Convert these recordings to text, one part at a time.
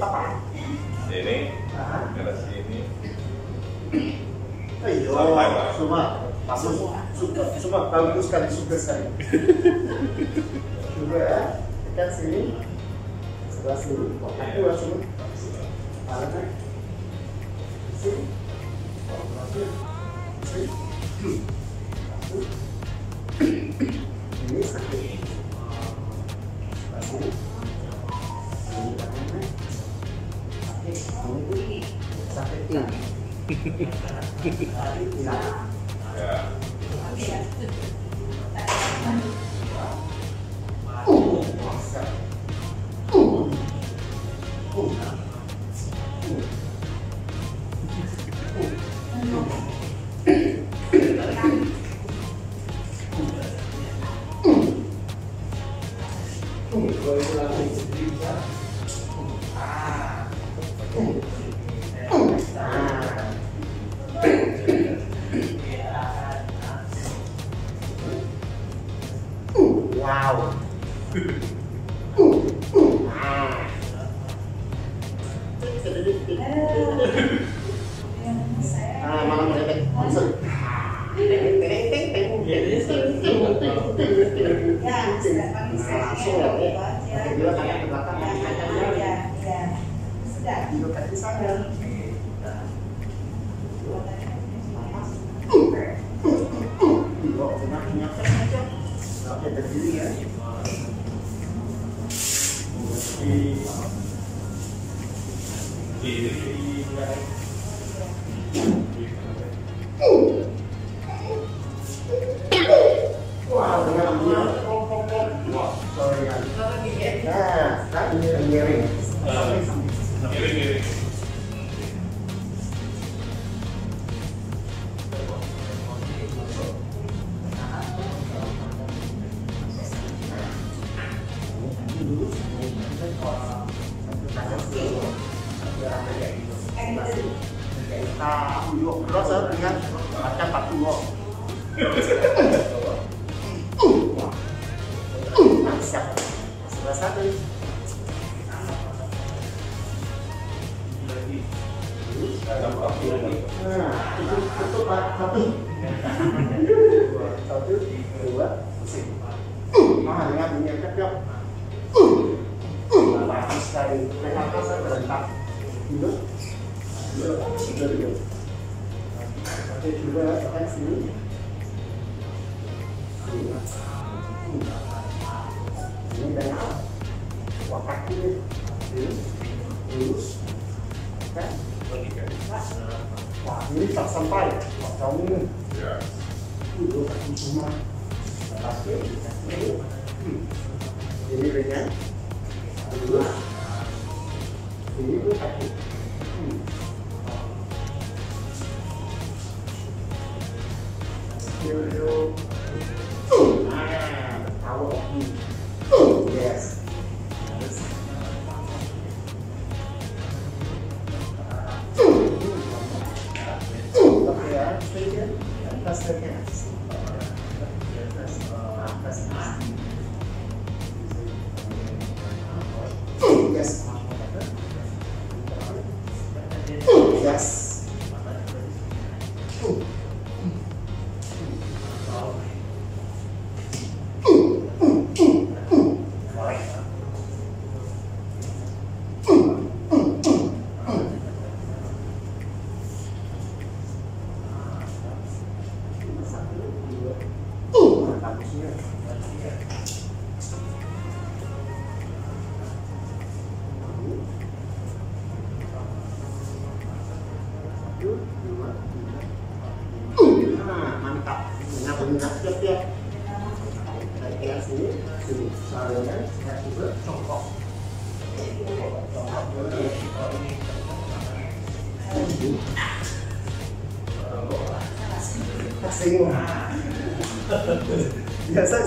Sini, ke sini. Ayo, semua, semua bagus sekali, suka sekali. Coba ya, tekan sini, sebelah sini, aku langsung, parahnya, sini, ini satu, satu. Wow.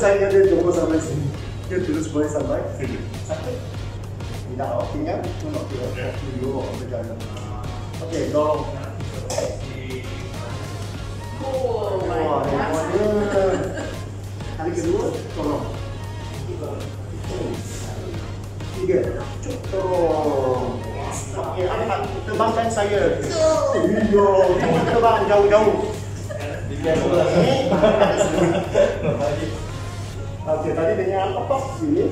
Saya dia coba sampai sini, dia terus boleh sampai sini. Sakit, tidak optinya, cuma video berjalan. Oke, dong. Oh my God. Kali kedua, tolong. Tiga, tolong. kembangkan saya. Iya, dia terbang jauh-jauh. Oke, tadi dengan apa? Ini,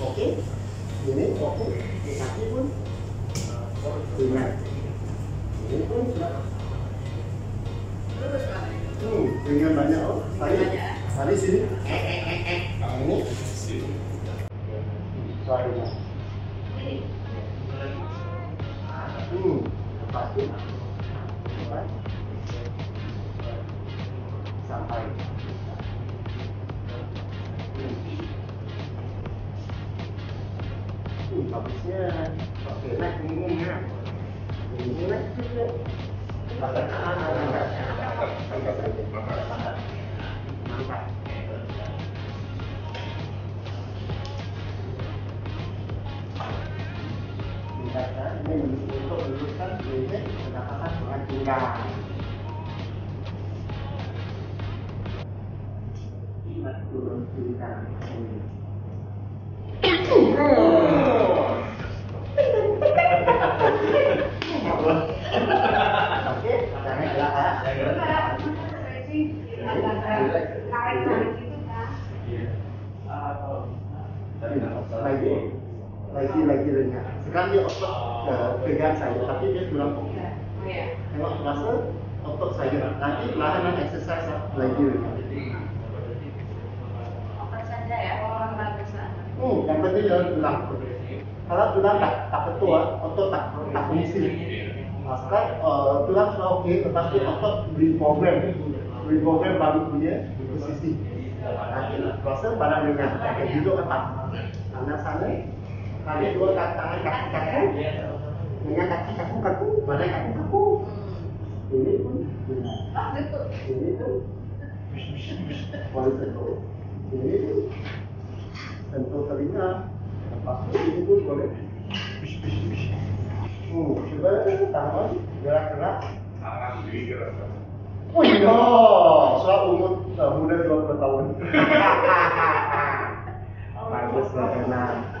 oke. Ini, oke. Kaki pun. Ini pun sudah. Dengan banyak, oh. Tadi sini. Nah, ini. Soalnya. Sampai bagusnya. Oke, nah ini nah juga ini untuk luruskan bebek berdasarkan dengan tinggal. Turun kiri kanan. Oke, caranya adalah lagi dengan sekarang dia otot pegang saya, tapi dia tulang punggung. Tengok terasa otot saya. Nanti lahan exercise lagi dengan. Otot saja ya, orang bagusnya. Yang penting jangan tulang. Kalau tulang tak ketua, otot tak fungsi. Sekarang tulang sudah oke, tetapi otot reprogram baru punya posisi. Nanti terasa badan dengan kayak duduk atas, tangan sana. Kali dua tangan kaku-kaku dengan kaki kaku, badan kaku-kaku. Ini pun benar. Ini pun boleh. Ini pun sentuh telinga. Lepas itu ini pun boleh. Coba tangan gerak-gerak. Tangan diri gerak-gerak. Oh iya, soal umur muda 20 tahun. Bagus, benar.